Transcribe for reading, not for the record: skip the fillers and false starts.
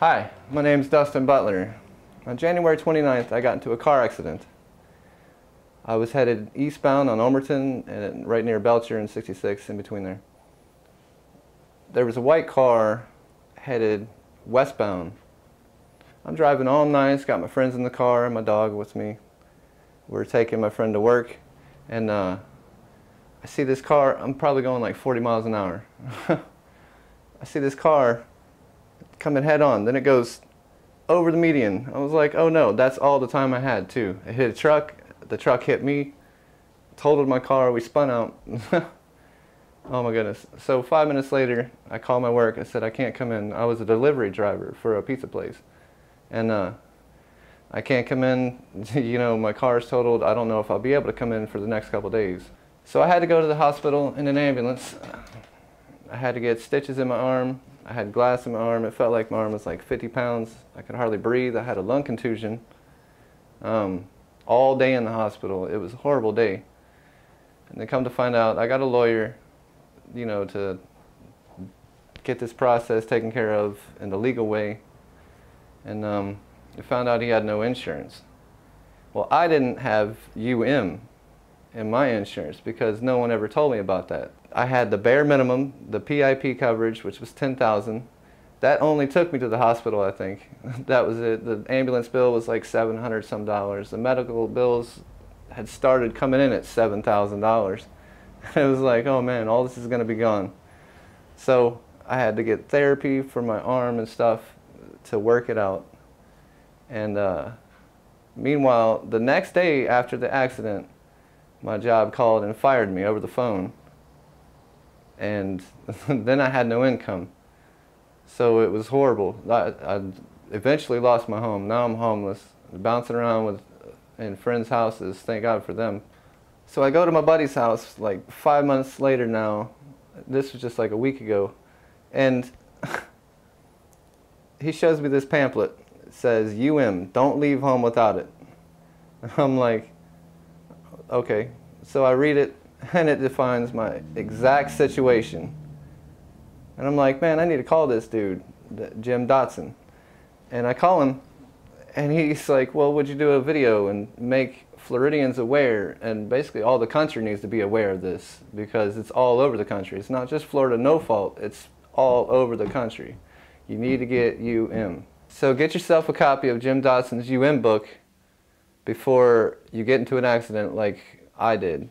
Hi, my name's Dustin Butler. On January 29th, I got into a car accident. I was headed eastbound on Ulmerton and right near Belcher and 66 in between there. There was a white car headed westbound. I'm driving all nice, got my friends in the car and my dog with me. We're taking my friend to work and I see this car. I'm probably going like 40 miles an hour. I see this car coming head on, then it goes over the median. I was like, oh no, that's all the time I had too. It hit a truck, the truck hit me, totaled my car, we spun out. Oh my goodness. So 5 minutes later, I called my work, I said I can't come in. I was a delivery driver for a pizza place. And I can't come in, you know, my car's totaled, I don't know if I'll be able to come in for the next couple days. So I had to go to the hospital in an ambulance. I had to get stitches in my arm. I had glass in my arm. It felt like my arm was like 50 pounds. I could hardly breathe. I had a lung contusion. All day in the hospital. It was a horrible day. And then come to find out, I got a lawyer, you know, to get this process taken care of in the legal way. And I found out he had no insurance. Well, I didn't have UM in my insurance because no one ever told me about that. I had the bare minimum, the PIP coverage, which was $10,000. That only took me to the hospital, I think. That was it. The ambulance bill was like $700 some. The medical bills had started coming in at $7,000. It was like, oh man, all this is going to be gone. So I had to get therapy for my arm and stuff to work it out. And meanwhile, the next day after the accident, my job called and fired me over the phone. And then I had no income. So it was horrible. I eventually lost my home. Now I'm homeless, bouncing around in friends' houses. Thank God for them. So I go to my buddy's house like 5 months later now. This was just like a week ago. And he shows me this pamphlet. It says, UM, don't leave home without it. I'm like, okay. So I read it. And it defines my exact situation. And I'm like, man, I need to call this dude, Jim Dodson. And I call him, and he's like, well, would you do a video and make Floridians aware? And basically all the country needs to be aware of this because it's all over the country. It's not just Florida, no fault. It's all over the country. You need to get UM. So get yourself a copy of Jim Dodson's UM book before you get into an accident like I did.